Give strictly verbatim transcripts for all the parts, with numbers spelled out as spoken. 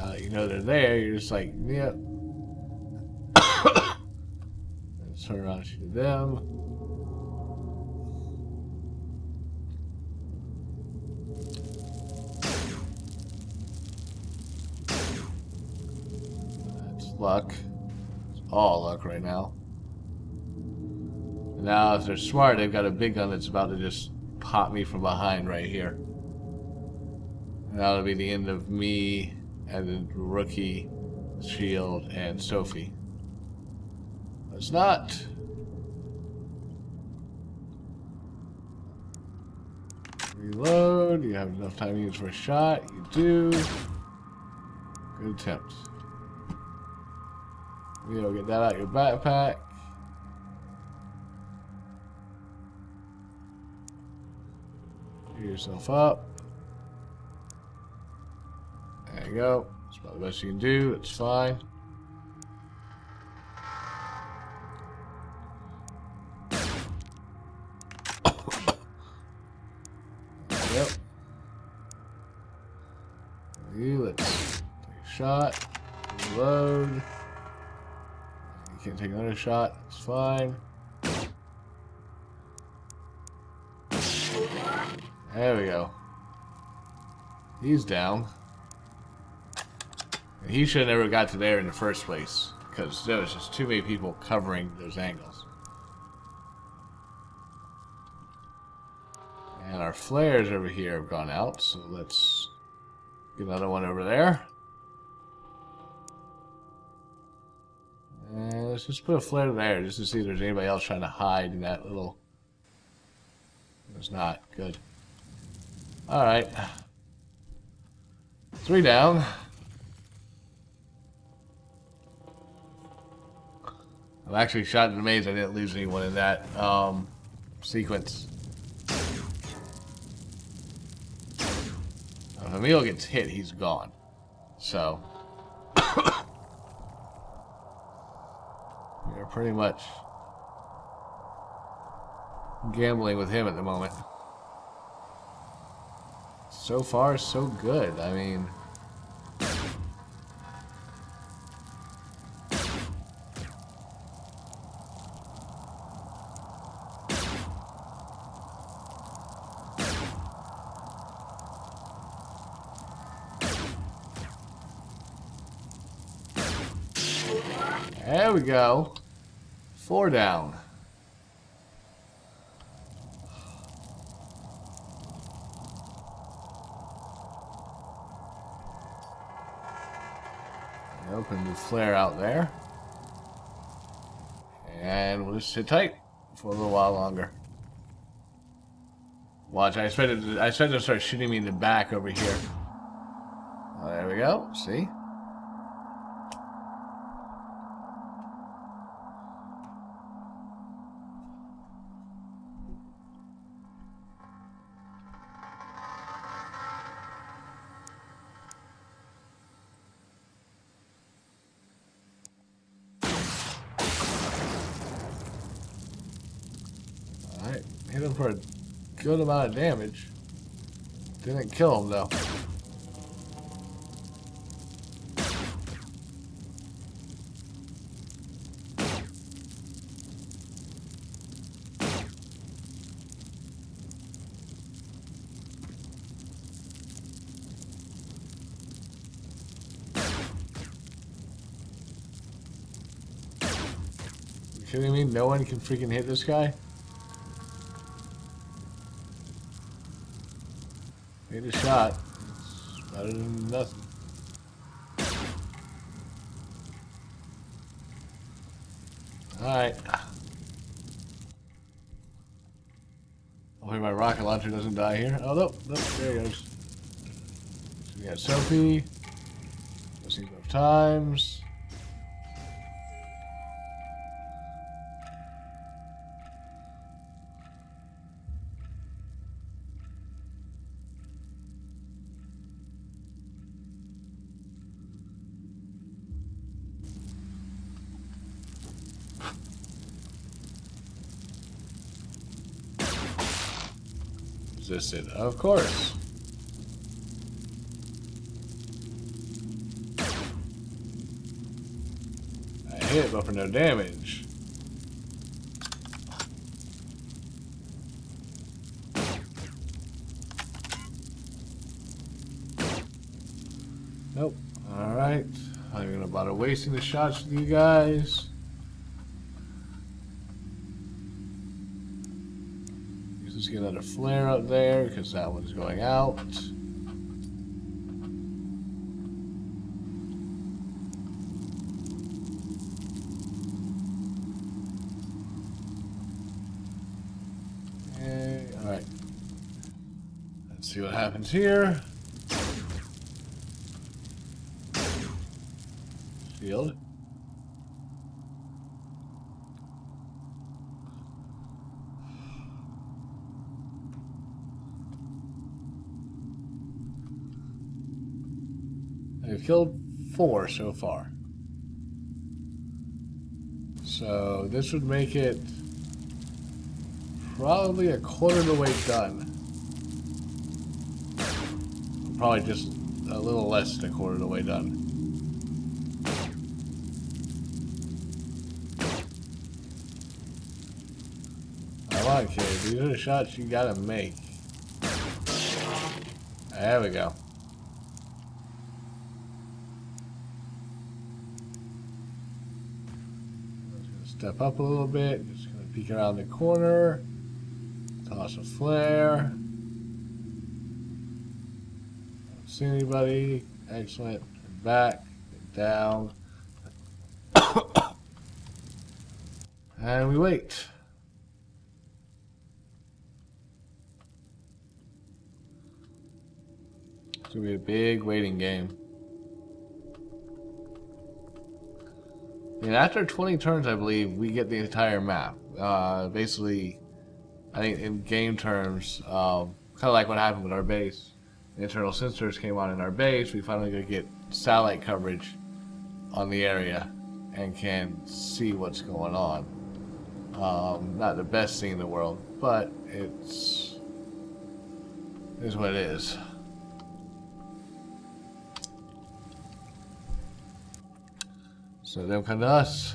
Now that you know they're there, you're just like, yep. Let's turn around and shoot them. That's luck. It's all luck right now. Now, if they're smart, they've got a big gun that's about to just pop me from behind right here. And that'll be the end of me and then Rookie, Shield, and Sophie. Let's not. Reload. You have enough time to use for a shot. You do. Good attempt. You know, get that out of your backpack. Yourself up. There you go. That's about the best you can do. It's fine. Yep. You let's take a shot. Reload. You can't take another shot. It's fine. There we go. He's down. And he should have never got to there in the first place, because there was just too many people covering those angles. And our flares over here have gone out, so let's get another one over there. And let's just put a flare there just to see if there's anybody else trying to hide in that little... There's not. Good. Alright. Three down. I'm actually shocked and amazed I didn't lose anyone in that um, sequence. Now, if Emil gets hit, he's gone. So. We're pretty much gambling with him at the moment. So far, so good. I mean, there we go. Four down. Open the flare out there, and we'll just sit tight for a little while longer. Watch, I expected to, I expected to start shooting me in the back over here. Oh, there we go. See? Hit him for a good amount of damage. Didn't kill him, though. You kidding me? No one can freaking hit this guy? Need a shot. It's better than nothing. Alright. Hopefully my rocket launcher doesn't die here. Oh, no. Nope. There he goes. So we got Sophie. Let's see both times. Of course. hit, but for no damage. Nope. Alright. I'm not gonna bother wasting the shots with you guys. Let's get another flare up there because that one's going out. Okay, alright. Let's see what happens here. Shield. I've killed four so far. So this would make it probably a quarter of the way done. Probably just a little less than a quarter of the way done. I like it. These are the shots you gotta make. There we go. Step up a little bit, just gonna peek around the corner, toss a flare. Don't see anybody. Excellent. Back, down. And we wait. It's gonna be a big waiting game. And after twenty turns, I believe, we get the entire map. Uh, basically, I think in game terms, um, kind of like what happened with our base. The internal sensors came on in our base. We finally go get satellite coverage on the area and can see what's going on. Um, not the best thing in the world, but it's, it's what it is. So they'll come to us.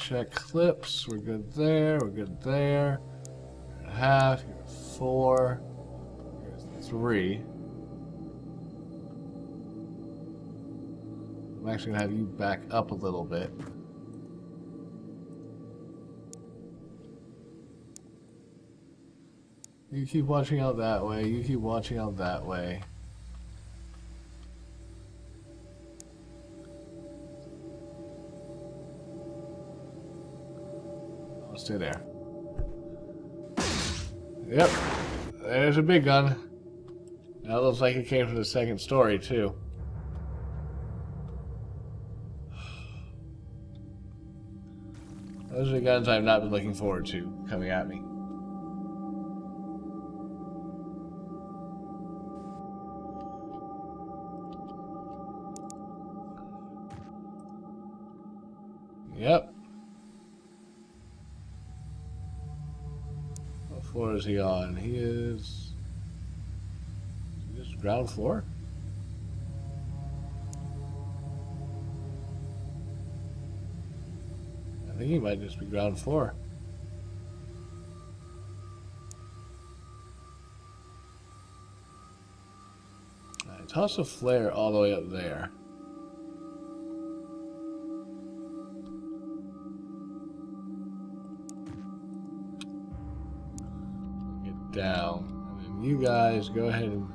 Check clips. We're good there. We're good there. We're at half. We're at four. We're at three. I'm actually going to have you back up a little bit. You keep watching out that way. You keep watching out that way. I'll stay there. Yep. There's a big gun. That looks like it came from the second story, too. Those are the guns I've not been looking forward to coming at me. Yep. What floor is he on? He is... Is he just ground floor? I think he might just be ground floor. Alright, toss a flare all the way up there. Get down. And then you guys go ahead and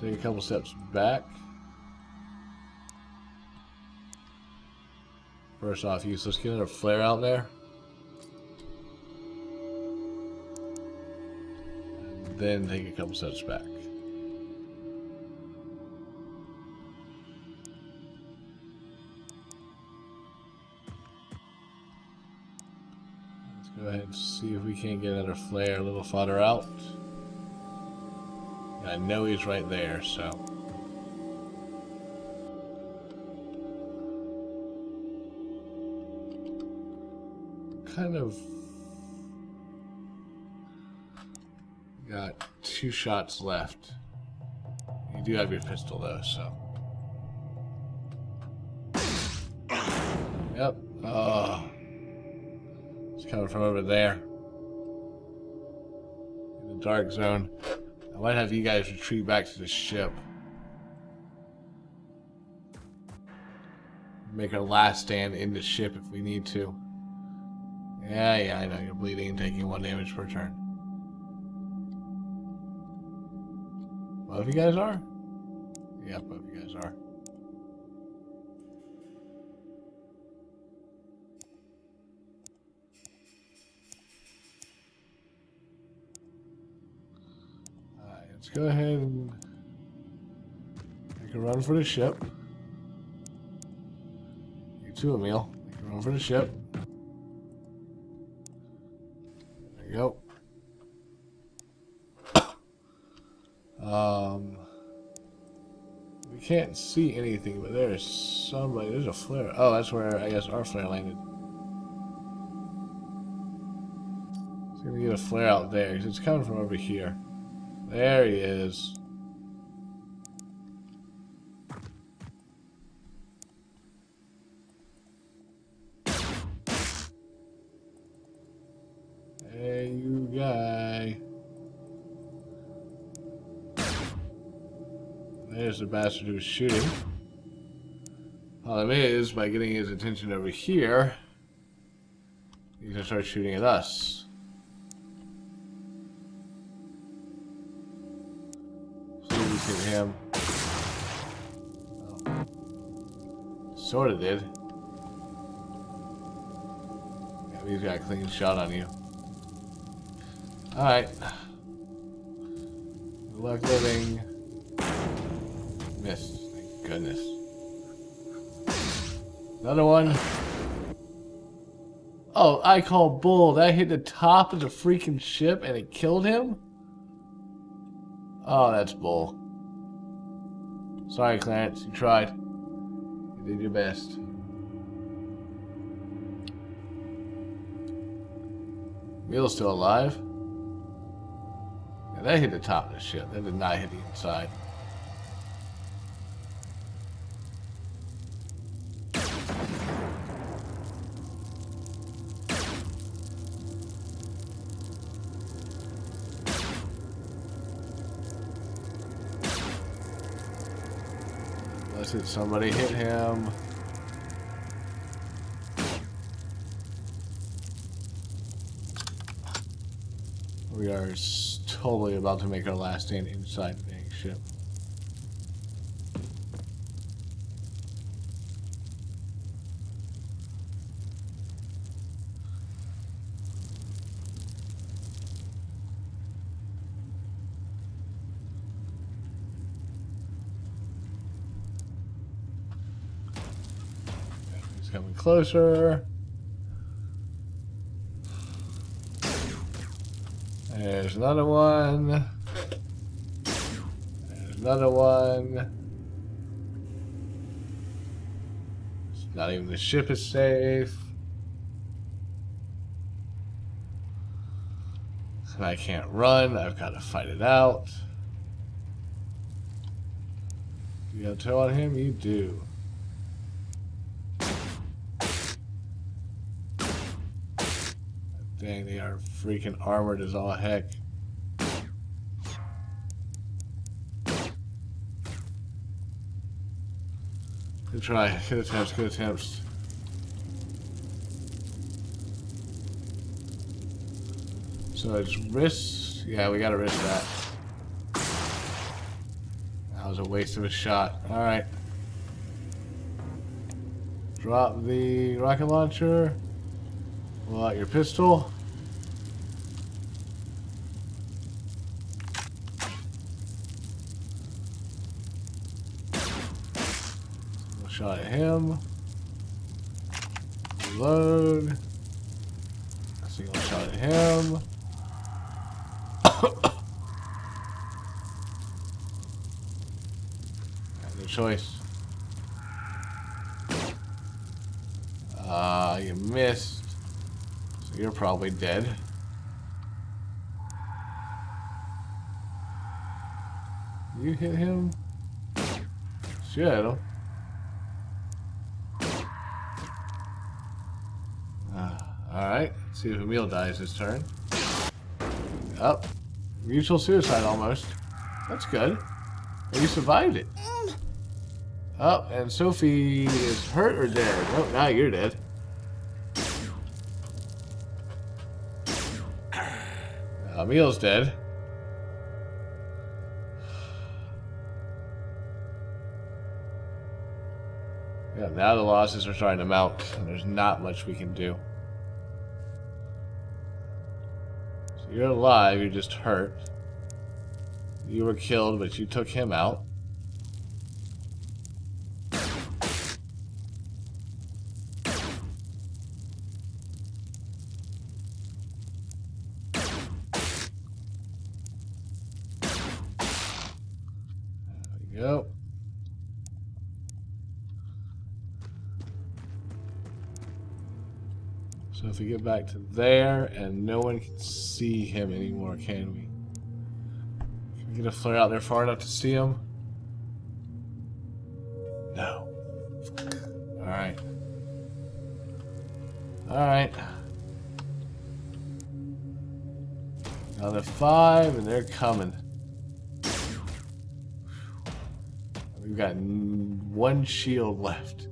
take a couple steps back. First off, useless. Get another flare out there. And then take a couple steps back. Let's go ahead and see if we can't get another flare a little farther out. And I know he's right there, so. kind of got two shots left. You do have your pistol though, so. Yep. Oh. It's coming from over there. In the dark zone. I might have you guys retreat back to the ship. Make our last stand in the ship if we need to. Yeah, yeah, I know. You're bleeding and taking one damage per turn. Both of you guys are? Yeah, both of you guys are. Alright, let's go ahead and make a run for the ship. You too, Emil. Make a run for the ship. There you go. Um, we can't see anything, but there's somebody, there's a flare. Oh, that's where, I guess, our flare landed. It's gonna get a flare out there, because it's coming from over here. There he is. Hey, you guy. There's the bastard who's shooting. Problem is, by getting his attention over here, he's gonna start shooting at us. So we hit him. Oh. Sorta did. Yeah, he's got a clean shot on you. Alright. Good luck living. Missed. Thank goodness. Another one. Oh, I call Bull. That hit the top of the freaking ship and it killed him? Oh, that's Bull. Sorry, Clarence. You tried. You did your best. Emil's still alive. Yeah, that hit the top of the ship. That did not hit the inside. Did somebody hit him? We are totally about to make our last stand inside the dang ship. Coming closer. There's another one. There's another one. It's not even the ship is safe. And I can't run. I've got to fight it out. You got a toe on him? You do. Dang, they are freaking armored as all heck. Good try. Good attempts, good attempts. So it's wrists. Yeah, we gotta wrist that. That was a waste of a shot. Alright. Drop the rocket launcher. Pull out your pistol. Shot at him. Reload. A single shot at him. No choice. Ah, uh, you missed. You're probably dead. You hit him? Shit, I don't. Uh, Alright, let's see if Emil dies this turn. Up. Oh, mutual suicide almost. That's good. And you survived it. Oh, and Sophie is hurt or dead? Nope, now you're dead. Uh, Emil's dead. Yeah, now the losses are starting to mount, and there's not much we can do. So you're alive, you're just hurt. You were killed, but you took him out. There we go. So if we get back to there, and no one can see him anymore, can we? Can we get a flare out there far enough to see him? No. Alright. Alright. Another five, and they're coming. We've got one shield left.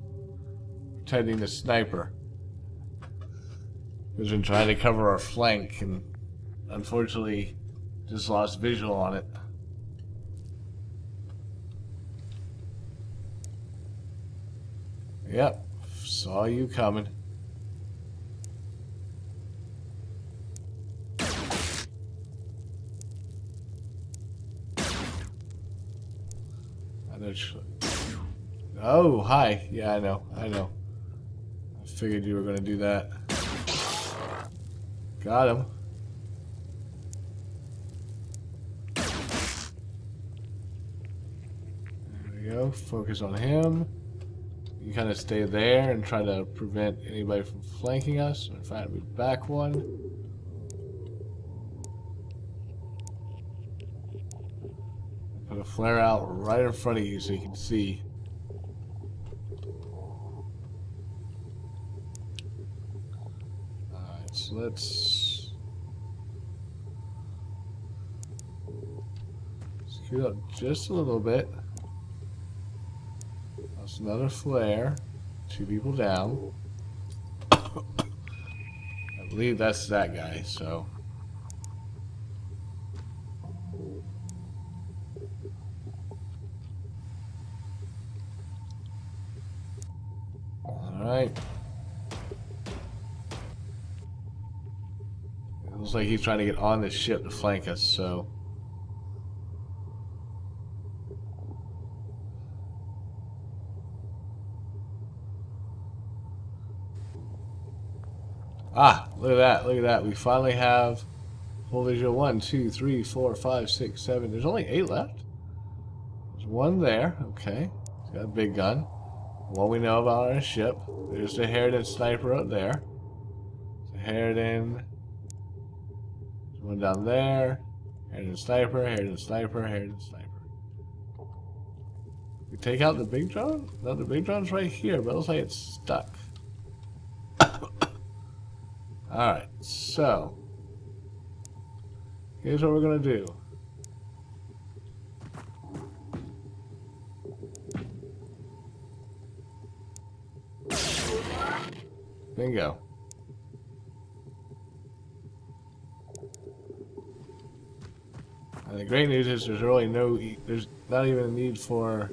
Pretending the sniper. We've been trying to cover our flank and unfortunately just lost visual on it. Yep, saw you coming. I know. Oh, hi. Yeah, I know. I know. I figured you were going to do that. Got him. There we go. Focus on him. You kind of stay there and try to prevent anybody from flanking us. In fact, we back one. Put a flare out right in front of you so you can see. Alright, so let's. Scoot up just a little bit. That's another flare. Two people down. I believe that's that guy, so. Alright. It looks like he's trying to get on this ship to flank us, so. Ah, look at that, look at that. We finally have full visual. One, two, three, four, five, six, seven. There's only eight left. There's one there. Okay. He's got a big gun. What we know about our ship. There's the Heriden sniper up there. The Heriden. There's one down there. Heriden sniper, Heriden sniper, Heriden sniper. We take out the big drone? No, the big drone's right here, but it looks like it's stuck. Alright, so here's what we're gonna do. Bingo. And the great news is there's really no, e there's not even a need for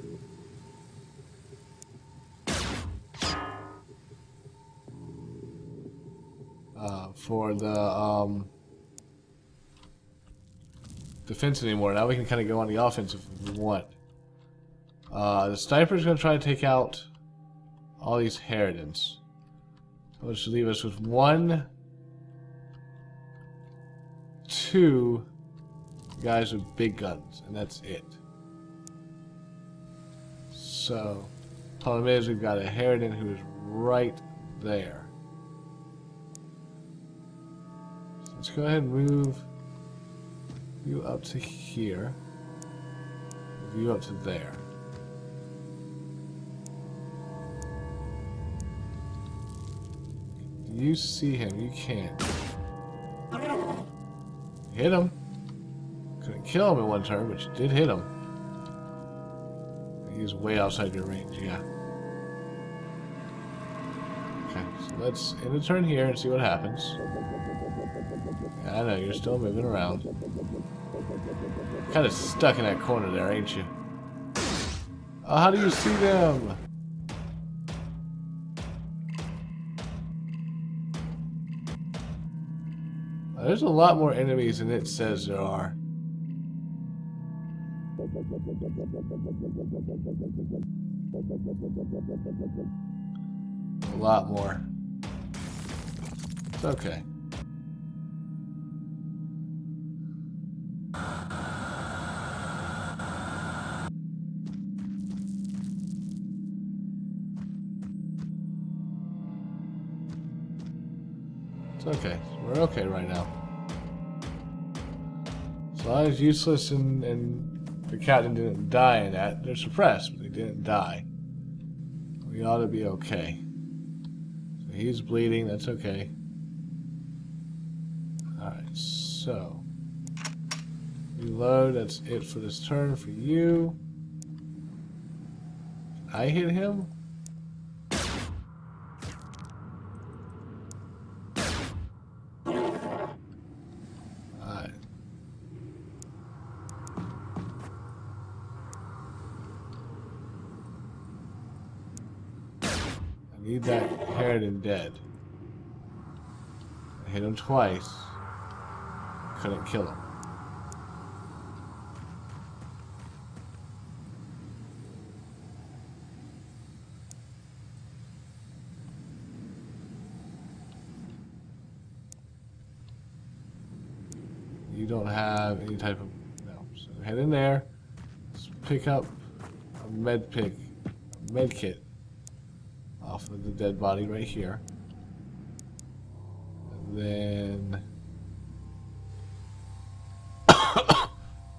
for the um, defense anymore. Now we can kind of go on the offensive if we want. Uh, the sniper's going to try to take out all these Heridens. Which should leave us with one, two guys with big guns, and that's it. So, problem is we've got a Heriden who is right there. go ahead and move you up to here. Move you up to there. You see him, you can't. Hit him. Couldn't kill him in one turn, but you did hit him. He's way outside your range, yeah. Okay, so let's end a turn here and see what happens. I know, you're still moving around. Kind of stuck in that corner there, ain't you? Oh, how do you see them? Oh, there's a lot more enemies than it says there are. A lot more. It's okay. It's okay. We're okay right now. As long as useless and, and the captain didn't die in that, they're suppressed, but they didn't die. We ought to be okay. So he's bleeding, that's okay. Alright, so. Reload, that's it for this turn for you. I hit him? Need that Heriden dead. I hit him twice. Couldn't kill him. You don't have any type of no. So head in there. Let's pick up a med pick, a med kit. Off of the dead body right here. And then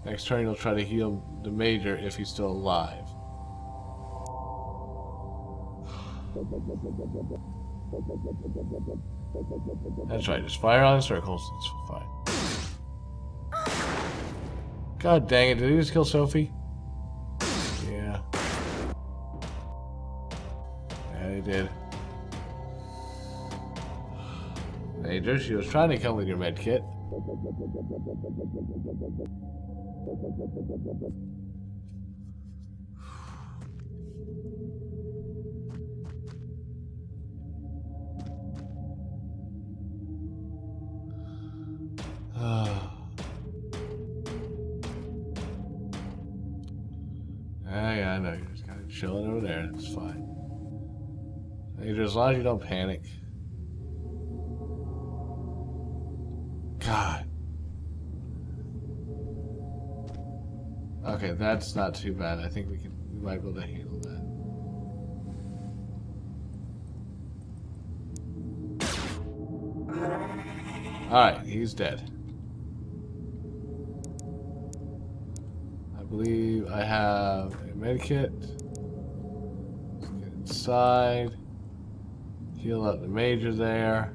next turn he'll try to heal the major if he's still alive. That's right, just fire on circles, it's fine. God dang it, did he just kill Sophie? They did. Major, she was trying to come with your med kit. Ah, yeah, I know. You're just kind of chilling over there. It's fine. As long as you don't panic. God. Okay, that's not too bad. I think we can we might be able to handle that. Alright, he's dead. I believe I have a medkit. Let's get inside. Heal up the major there.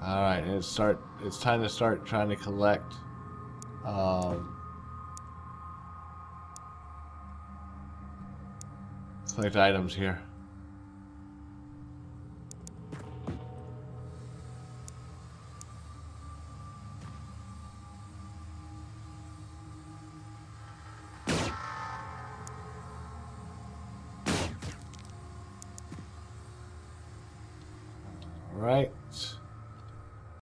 All right, and it's start. It's time to start trying to collect. Um, collect items here. Right.